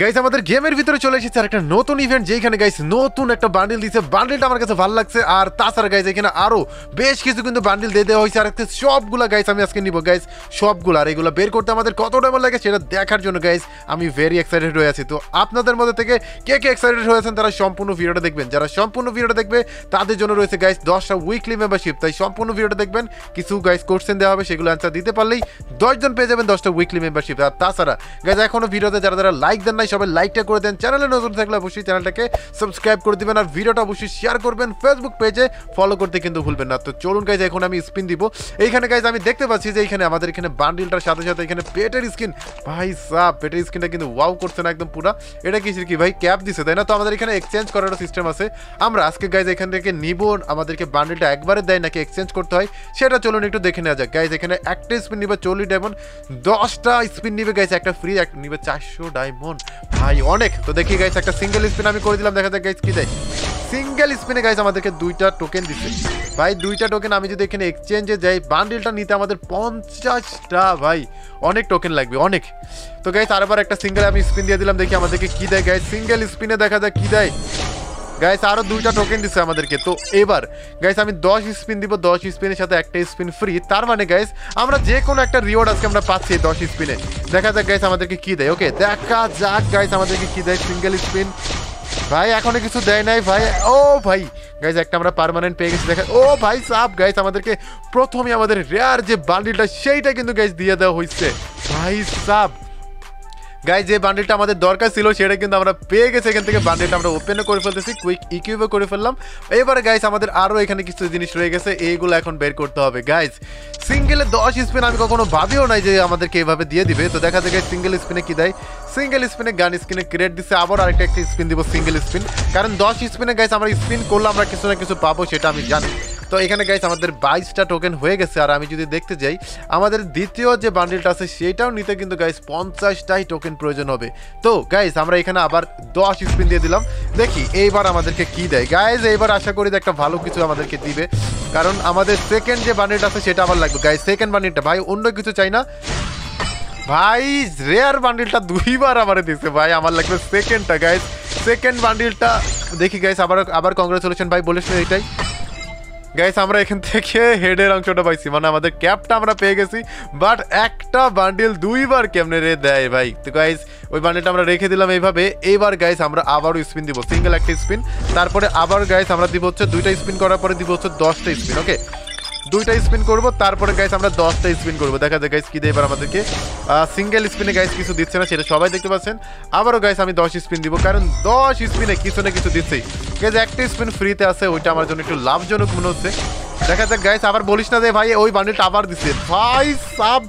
Guys আমাদের গেমের ভিতরে চলে এসেছে একটা নতুন ইভেন্ট যেখানে গাইস নতুন একটা বান্ডেল দিয়েছে। বান্ডেলটা আমার কাছে ভালো লাগছে। আর তাছাড়া গাইস এখানে আরো বেশ কিছু কিন্তু বান্ডেল দিয়ে দেওয়া হয়েছে। আর একটা সবগুলা গাইস আমি আজকে নিব গাইস সবগুলো। আর এগুলো বের করতে আমাদের কত টাইম লাগে সেটা দেখার জন্য গাইস আমি ভেরি এক্সাইটেড হয়ে আছি। তো আপনাদের মধ্যে থেকে কে কে এক্সাইটেড হয়েছেন তারা সম্পূর্ণ ভিডিওটা দেখবেন। যারা সম্পূর্ণ ভিডিওটা দেখবে তাদের জন্য রয়েছে গাইস 10টা উইকলি মেম্বারশিপ। তাই সম্পূর্ণ ভিডিওটা দেখবেন। কিছু গাইস কোশ্চেন দেওয়া হবে, সেগুলো অ্যান্সার দিতে পারলেই 10 জন পেয়ে যাবেন 10টা উইকলি মেম্বারশিপ। আর তাছাড়া গাইস এখনো ভিডিওতে যারা যারা লাইক দেন সবাই লাইকটা করে দেন। চ্যানেলে নতুন থাকলে অবশ্যই চ্যানেলটাকে সাবস্ক্রাইব করে দিবেন। আর ভিডিওটা অবশ্যই শেয়ার করবেন। ফেসবুক পেজে ফলো করতে কিন্তু ভুলবেন না। তো চলুন গাইজ এখন আমি স্পিন দিব। এইখানে গাইজ আমি দেখতে পাচ্ছি যে এইখানে আমাদের এখানে বান্ডিলটার সাথে সাথে এখানে পেটের স্কিন, ভাই সাহ পেটের স্কিনটা কিন্তু ওয়াও করছে না একদম পুরা। এটা কিছু কি ভাই ক্যাপ দিছে তাই না? তো আমাদের এখানে এক্সচেঞ্জ করার সিস্টেম আছে। আমরা আজকে গাইজ এখান থেকে নিব। আমাদেরকে বান্ডিলটা একবারে দেয় নাকি এক্সচেঞ্জ করতে হয় সেটা চলুন একটু দেখে নেওয়া যাক। গাইজ এখানে একটা স্পিন নিবে 40 ডায়মন্ড, 10টা স্পিন নিবে গাইজ একটা ফ্রি, এক নিবে 400 ডায়মন্ড। ভাই অনেক। তো দেখি গাইস একটা সিঙ্গেল স্পিন আমি করে দিলাম, দেখা যাক গাইস কি দেয়। সিঙ্গেল স্পিনে গাইস আমাদেরকে 2টা টোকেন দিচ্ছে। ভাই 2টা টোকেন আমি যদি এখানে এক্সচেঞ্জে যাই বান্ডিলটা নিতে আমাদের 50টা, ভাই অনেক টোকেন লাগবে অনেক। তো গাইস আরেকবার একটা সিঙ্গেল আমি স্পিন দিয়ে দিলাম, দেখি আমাদেরকে কি দেয় গাইস। সিঙ্গেল স্পিনে দেখা যাক কি দেয়। গাইস আরও 2টা টোকেন দিচ্ছে আমাদেরকে। তো এবার গাইস আমি 10 স্পিন দিব, 10 স্পিনের সাথে একটা স্পিন ফ্রি। তার মানে গাইস আমরা যে কোনো একটা রিওয়ার্ড আজকে আমরা পাচ্ছি 10 স্পিনে। দেখা যাক গাইস আমাদেরকে কি দেয়। ওকে দেখা যাক গাইস আমাদেরকে কি দেয়। সিঙ্গেল স্পিন ভাই এখনো কিছু দেয় নাই ভাই। ও ভাই গাইস একটা আমরা পার্মানেন্ট পেয়ে গেছি। দেখা ও ভাই সাব গাইস আমাদেরকে প্রথমে আমাদের রেয়ার যে বান্ডিলটা সেইটা কিন্তু গাইস দিয়ে দেওয়া হয়েছে। ভাই সাব গাইজ যে বান্ডেলটা আমাদের দরকার ছিল সেটা কিন্তু আমরা পেয়ে গেছি। এখান থেকে বান্ডেলটা আমরা ওপেনও করে ফেলতেছি, কুইক ইকিউবও করে ফেললাম। এবারে গাইজ আমাদের আরও এখানে কিছু জিনিস রয়ে গেছে, এইগুলো এখন বের করতে হবে। গাইজ সিঙ্গেলে 10 স্পিন আমি কখনো ভাবিও নাই যে আমাদেরকে এইভাবে দিয়ে দিবে। তো দেখা যায় সিঙ্গেল স্পিনে কী দেয়। সিঙ্গেল স্পিনে গান স্পিনে ক্রিয়েট দিচ্ছে। আবার আরেকটা একটা স্পিন দিব সিঙ্গেল স্পিন, কারণ 10 স্পিনে গাইজ আমরা স্পিন করলে আমরা কিছু না কিছু পাবো সেটা আমি জানি। তো এখানে গাইস আমাদের 22টা টোকেন হয়ে গেছে। আর আমি যদি দেখতে যাই আমাদের দ্বিতীয় যে বান্ডিলটা আছে সেটাও নিতে কিন্তু গাইস 50টাই টোকেন প্রয়োজন হবে। তো গাইস আমরা এখানে আবার 10 স্পিন দিয়ে দিলাম, দেখি এইবার আমাদেরকে কি দেয়। গাইস এইবার আশা করি একটা ভালো কিছু আমাদেরকে দিবে, কারণ আমাদের সেকেন্ড যে বান্ডিলটা আছে সেটা আবার লাগবে। গাইস সেকেন্ড বান্ডিলটা ভাই অন্য কিছু চাই না। ভাই রেয়ার বান্ডিলটা 2বার আমার দিচ্ছে, ভাই আমার লাগবে সেকেন্ডটা। গাইস সেকেন্ড বান্ডিলটা দেখি গাইস আবার কংগ্রেচুলেশন ভাই বলেছিল এটাই। গাইস আমরা এখান থেকে হেডের অংশটা পাইছি, মানে আমাদের ক্যাপটা আমরা পেয়ে গেছি। বাট একটা বান্ডিল 2বার কেমনে রে দেয় ভাই। তো গাইস ওই বান্ডিলটা আমরা রেখে দিলাম এইভাবে। এইবার গাইস আমরা আবারও স্পিন দিব, সিঙ্গেল একটা স্পিন। তারপরে আবার গাইস আমরা দিব হচ্ছে 2টা স্পিন করার পরে দিব হচ্ছে 10টা স্পিন। ওকে 2টা স্পিন করবো, তারপরে গাইস আমরা 10টা স্পিন করবো। দেখা যায় গাইস কী দেয় এবার আমাদেরকে। সিঙ্গেল স্পিনে গাইস কিছু দিচ্ছে না, সেটা সবাই দেখতে পাচ্ছেন। আবারও গাইস আমি 10 স্পিন দিব, কারণ 10 স্পিনে কিছু না কিছু দিচ্ছেই। গাইস একটা স্পিন ফ্রিতে আছে, ওইটা আমার জন্য একটু লাভজনক মনে হচ্ছে। দেখা যাক গাইস আবার বলিস না যে ভাই ওই বান্ডিলটা আবার দিচ্ছে। ভাই সাব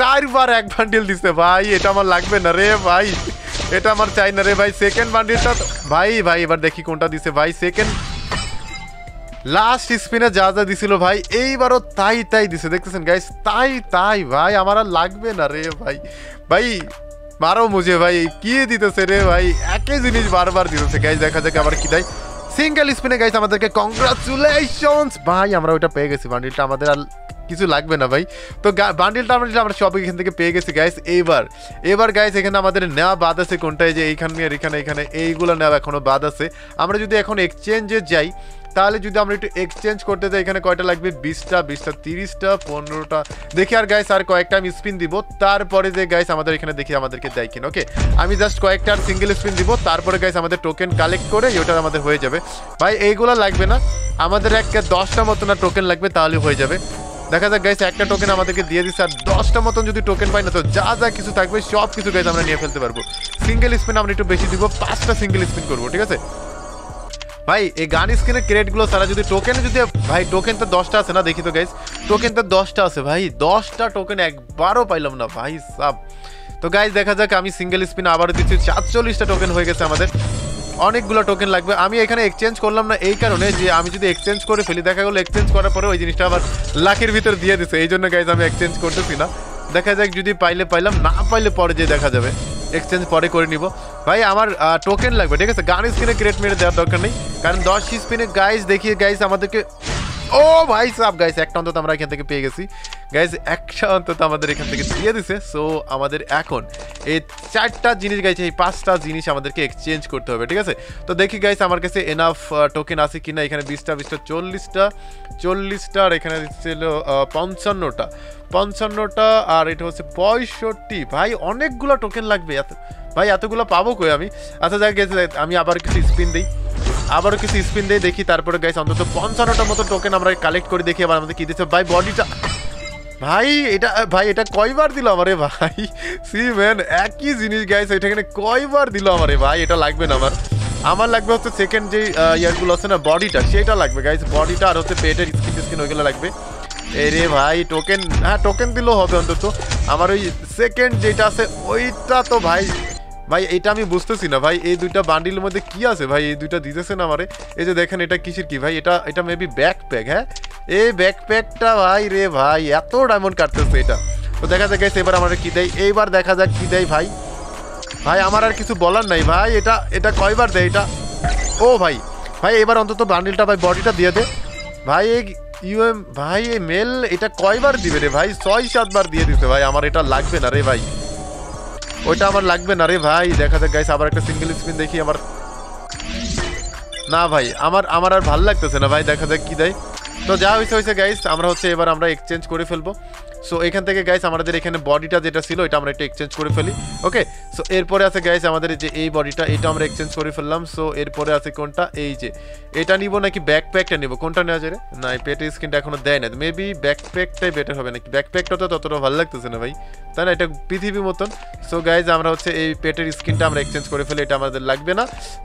4বার এক বান্ডিল দিচ্ছে, ভাই এটা আমার লাগবে না রে ভাই, এটা আমার চাই না রে ভাই। সেকেন্ড বান্ডিলটা ভাই ভাই এবার দেখি কোনটা দিচ্ছে। ভাই সেকেন্ড লাস্ট স্পিনে যা যা দিছিল ভাই এইবারও তাই তাই দিছে, দেখতেছেন গাইস তাই তাই। ভাই আমার আর লাগবে না রে ভাই, ভাই মারো মুঝে ভাই কি দিতেছে রে ভাই, একই জিনিস বারবার দিতেছে। গাইস দেখা যাক আবার কি দেয়। সিঙ্গেল স্পিনে গাইস আমাদেরকে কংগ্রাচুলেশনস ভাই আমরা ওইটা পেয়ে গেছি। বান্ডিলটা আমাদের আর কিছু লাগবে না ভাই। তো বান্ডিলটা আমরা সব এখান থেকে পেয়ে গেছি গাইস। এবার গাইস এখানে আমাদের নেওয়া বাদ আছে কোনটাই, যে এইখান নিয়ে এখানে এইগুলো নেওয়া এখনও বাদ আছে। আমরা যদি এখন এক্সচেঞ্জে যাই তাহলে যদি আমরা একটু এক্সচেঞ্জ করতে চাই এখানে কয়টা লাগবে, 20টা 30টা 15টা। দেখি আর গাইস আর কয়েকটা আমি স্পিন দিব, তারপরে যে গাইস আমাদের এখানে দেখি আমাদেরকে দেয় কিনা। ওকে আমি জাস্ট কয়েকটা আর সিঙ্গেল স্পিন দিব, তারপরে গাইস আমাদের টোকেন কালেক্ট করে ওটা আমাদের হয়ে যাবে। ভাই এইগুলো লাগবে না আমাদের, এক 10টা মতো না টোকেন লাগবে তাহলে হয়ে যাবে। দেখা যাক গাইস একটা টোকেন আমাদেরকে দিয়ে দিচ্ছে। আর 10টা মতন যদি টোকেন পাই না তো যা যা কিছু থাকবে সব কিছু গাইস আমরা নিয়ে ফেলতে পারবো। সিঙ্গেল স্পিন আমরা একটু বেশি দিব, 5টা সিঙ্গেল স্পিন করবো। ঠিক আছে ভাই এই গান স্ক্রিনের ক্রেডগুলো সারা যদি টোকেন যদি ভাই টোকেন তো 10টা আছে না, দেখি তো গাইস টোকেন তো 10টা আছে। ভাই 10টা টোকেন একবারও পাইলাম না ভাই সাব। তো গাইস দেখা যাক আমি সিঙ্গেল স্পিন আবারও দিচ্ছি। 47টা টোকেন হয়ে গেছে আমাদের, অনেকগুলো টোকেন লাগবে। আমি এখানে এক্সচেঞ্জ করলাম না এই কারণে যে আমি যদি এক্সচেঞ্জ করে ফেলি দেখা গেলো এক্সচেঞ্জ করার পরে ওই জিনিসটা আবার লাখের ভিতরে দিয়ে দিচ্ছে, এই জন্য গাইস আমি এক্সচেঞ্জ করতেছি না। দেখা যাক যদি পাইলে পাইলাম, না পাইলে পরে যে দেখা যাবে, এক্সচেঞ্জ পরে করে নিব। ভাই আমার টোকেন লাগবে, ঠিক আছে। গান স্পিনে ক্রেট মেরে দেওয়ার দরকার নেই, কারণ 10 স্পিনে গাইস দেখিয়ে গাইস আমাদেরকে ও ভাই সাহেব গাইস একটা অন্তত আমরা এখান থেকে পেয়ে গেছি গাইস একটা অন্তত আমাদের এখান থেকে দিয়ে দিয়েছে সো আমাদের এখন এই চারটা জিনিস গাইস এই পাঁচটা জিনিস আমাদেরকে এক্সচেঞ্জ করতে হবে ঠিক আছে তো দেখি গাইস আমার কাছে এনাফ টোকেন আছে কিনা এখানে 20টা 20টা 40টা 40টা আর এখানে ছিল 55টা 55টা আর এটা হচ্ছে 65 ভাই অনেকগুলা টোকেন লাগবে এত ভাই এতগুলা পাবো কই আমি আচ্ছা যাক গাইস আমি আবার কিছু স্পিন দেই আবারও কিছু স্পিন দিয়ে দেখি তারপরে গাইস অন্তত 55টার মতো টোকেন আমরা কালেক্ট করে দেখি আবার আমাদের কি দিচ্ছে ভাই বডিটা ভাই এটা কয়বার দিল আমারে ভাই সি ম্যান একই জিনিস গাইস এটা এখানে কয়বার দিল আমারে ভাই এটা লাগবে না আমার আমার লাগবে হচ্ছে সেকেন্ড যে ইয়ারগুলো আছে না বডিটা সেটা লাগবে গাইস বডিটা আর হচ্ছে পেটের স্কিন স্কিন ওইগুলো লাগবে এরে ভাই টোকেন হ্যাঁ টোকেন দিলেও হবে অন্তত আমার ওই সেকেন্ড যেটা আছে ওইটা তো ভাই ভাই এটা আমি বুঝতেছি না ভাই এই দুইটা বান্ডিলের মধ্যে কি আছে ভাই এই দুইটা দিতেছে না আমারে এই যে দেখেন এটা কিসের কি ভাই এটা এটা মেবি ব্যাকপ্যাক হ্যাঁ এই ব্যাকপ্যাকটা ভাই রে ভাই এত ডায়মন্ড কাটতেছে এটা তো দেখা যাক গাইস এবার আমাদের কি দেয় এইবার দেখা যাক কি দেয় ভাই ভাই আমার আর কিছু বলার নাই ভাই এটা এটা কয়বার দেয় এটা ও ভাই ভাই এবার অন্তত বান্ডিলটা ভাই বডিটা দিয়ে দে ভাই ইউএম ভাই এই মেল এটা কয়বার দিবে রে ভাই 6-7 বার দিয়ে দিছে ভাই আমার এটা লাগবে না রে ভাই ওটা আমার লাগবে না রে ভাই দেখা যাক গাইস আবার একটা সিঙ্গেল স্পিন দেখি আমার না ভাই আমার আমার আর ভালো লাগতেছে না ভাই দেখা যাক কি দেয় তো যা হইছে হইছে গাইস আমরা হচ্ছে এবার আমরা এক্সচেঞ্জ করে ফেলবো সো এখান থেকে গাইস আমাদের এখানে বডিটা যেটা ছিল এটা আমরা এটা এক্সচেঞ্জ করে ফেলি ওকে সো এরপরে আছে গাইস আমাদের যে এই বডিটা এটা আমরা এক্সচেঞ্জ করে ফেললাম সো এরপরে আছে কোনটা এই যে এটা নিব নাকি ব্যাকপ্যাকটা নিব কোনটা নেওয়া যায় রে না পেটের স্কিনটা এখনো দেয় না মেবি ব্যাকপ্যাকটাই বেটার হবে নাকি ব্যাকপ্যাকটা তো ততটা ভালো লাগতেছে না ভাই তাই না এটা পৃথিবীর মতন সো গাইস আমরা হচ্ছে এই পেটের স্কিনটা আমরা এক্সচেঞ্জ করে ফেলি এটা আমাদের লাগবে না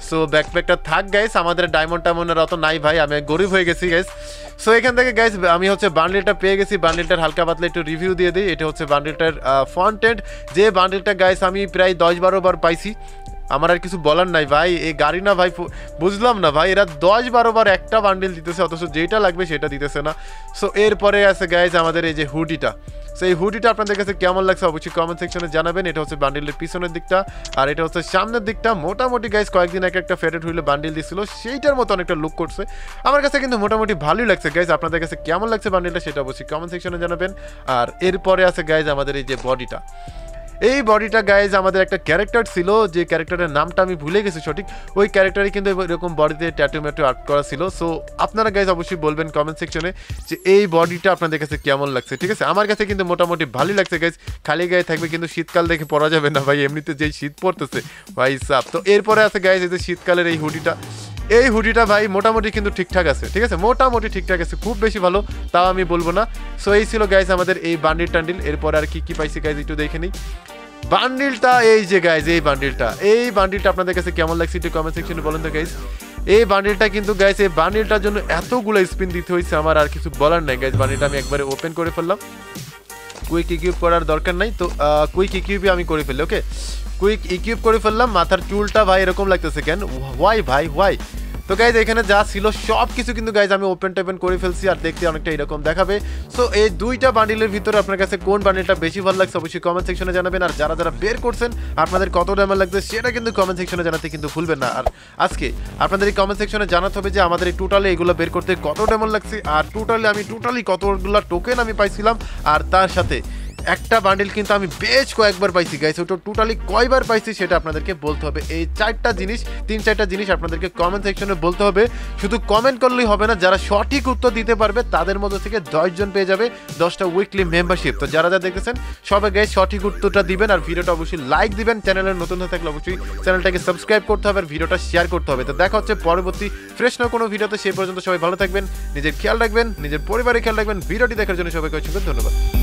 সো ব্যাকপ্যাকটা থাক গাইস আমাদের ডায়মন্ড টায়মন্ডের অত নাই ভাই আমি গরিব হয়ে গেছি গাইস সো এখান থেকে গাইস আমি হচ্ছে বান্ডেলটা পেয়ে গেছি বান্ডেলটার হালকা পাতলা একটু রিভিউ দিয়ে দিই এটা হচ্ছে বান্ডেলটার ফ্রন্ট এন্ড যে বান্ডেলটা গাইস আমি প্রায় 10-12 বার পাইছি আমার আর কিছু বলার নাই ভাই এই গাড়ি না ভাই বুঝলাম না ভাই এরা 10-12 বার একটা বান্ডেল দিতেছে অথচ যেটা লাগবে সেটা দিতেছে না সো এরপরে আছে গাইস আমাদের এই যে হুডিটা সো এই হুডিটা আপনাদের কাছে কেমন লাগছে অবশ্যই কমেন্ট সেকশনে জানাবেন এটা হচ্ছে বান্ডেলের পিছনের দিকটা আর এটা হচ্ছে সামনের দিকটা মোটামুটি গাইস কয়েকদিন আগে একটা ফেডেড হুইলে বান্ডেল দিয়েছিল সেইটার মতো অনেকটা লুক করছে আমার কাছে কিন্তু মোটামুটি ভালোই লাগছে গাইস আপনাদের কাছে কেমন লাগছে বান্ডেলটা সেটা অবশ্যই কমেন্ট সেকশনে জানাবেন আর এরপরে আছে গাইস আমাদের এই যে বডিটা এই বডিটা গাইজ আমাদের একটা ক্যারেক্টার ছিল যে ক্যারেক্টারের নামটা আমি ভুলে গেছি সঠিক ওই ক্যারেক্টারে কিন্তু এরকম বডিতে ট্যাটু ম্যাটু আর্ট করা ছিল সো আপনারা গাইজ অবশ্যই বলবেন কমেন্ট সেকশনে যে এই বডিটা আপনাদের কাছে কেমন লাগছে ঠিক আছে আমার কাছে কিন্তু মোটামুটি ভালোই লাগছে গাইজ খালি গায়ে থাকবে কিন্তু শীতকাল দেখে পরা যাবে না ভাই এমনিতে যেই শীত পড়তেছে ভাই সাপ তো এরপরে আছে গাইজ এই যে শীতকালের এই হুডিটা ভাই মোটামুটি কিন্তু ঠিকঠাক আছে ঠিক আছে মোটামুটি ঠিকঠাক আছে খুব বেশি ভালো তাও আমি বলবো না সো এই ছিল গাইজ আমাদের এই বান্ডিল টান্ডিল এরপরে আর কি কি পাইছি গাইজ একটু দেখে নিই বান্ডিলটা এই যে গাইজ এই বান্ডিলটা আপনাদের কাছে কেমন লাগছে একটু কমেন্ট সেকশনে বলেন তো গাইজ এই বান্ডিলটা কিন্তু গাইজ এই বান্ডিলটার জন্য এতগুলো স্পিন দিতে হয়েছে আমার আর কিছু বলার নাই গাইজ বান্ডিলটা আমি একবারে ওপেন করে ফেললাম কুইক ইকিউব করার দরকার নাই তো কুইক ইকিউবই আমি করে ফেলি ওকে কুইক ইকিউব করে ফেললাম মাথার চুলটা ভাই এরকম লাগতেছে কেন ওয়াই ভাই ওয়াই তো গাইজ এখানে যা ছিল সব কিছু কিন্তু গাইজ আমি ওপেন টোপেন করে ফেলছি আর দেখতে অনেকটা এরকম দেখাবে সো এই দুইটা বান্ডিলের ভিতরে আপনার কাছে কোন বান্ডিলটা বেশি ভালো লাগছে অবশ্যই কমেন্ট সেকশনে জানাবেন আর যারা যারা বের করছেন আপনাদের কত ডায়মন্ড লাগছে সেটা কিন্তু কমেন্ট সেকশনে জানাতে কিন্তু ভুলবেন না আর আজকে আপনাদের এই কমেন্ট সেকশনে জানাতে হবে যে আমাদের এই টোটালে এগুলো বের করতে কত ডায়মন্ড লাগছে আর টোটালি কতগুলো টোকেন আমি পাইছিলাম আর তার সাথে একটা বান্ডিল কিন্তু আমি বেশ কয়েকবার পাইছি গাইস ওটা টোটালি কয়বার পাইছি সেটা আপনাদেরকে বলতে হবে এই তিন চারটা জিনিস আপনাদেরকে কমেন্ট সেকশনে বলতে হবে শুধু কমেন্ট করলেই হবে না যারা সঠিক উত্তর দিতে পারবে তাদের মধ্যে থেকে 10 জন পেয়ে যাবে 10টা উইকলি মেম্বারশিপ তো যারা যা দেখতেছেন সবাই গাইস সঠিক উত্তরটা দিবেন আর ভিডিওটা অবশ্যই লাইক দিবেন চ্যানেলে নতুন হয়ে থাকলে অবশ্যই চ্যানেলটাকে সাবস্ক্রাইব করতে হবে আর ভিডিওটা শেয়ার করতে হবে তো দেখা হচ্ছে পরবর্তী ফ্রেশ না কোনো ভিডিওতে সেই পর্যন্ত সবাই ভালো থাকবেন নিজের খেয়াল রাখবেন নিজের পরিবারের খেয়াল রাখবেন ভিডিওটি দেখার জন্য সবাইকে অসংখ্য ধন্যবাদ।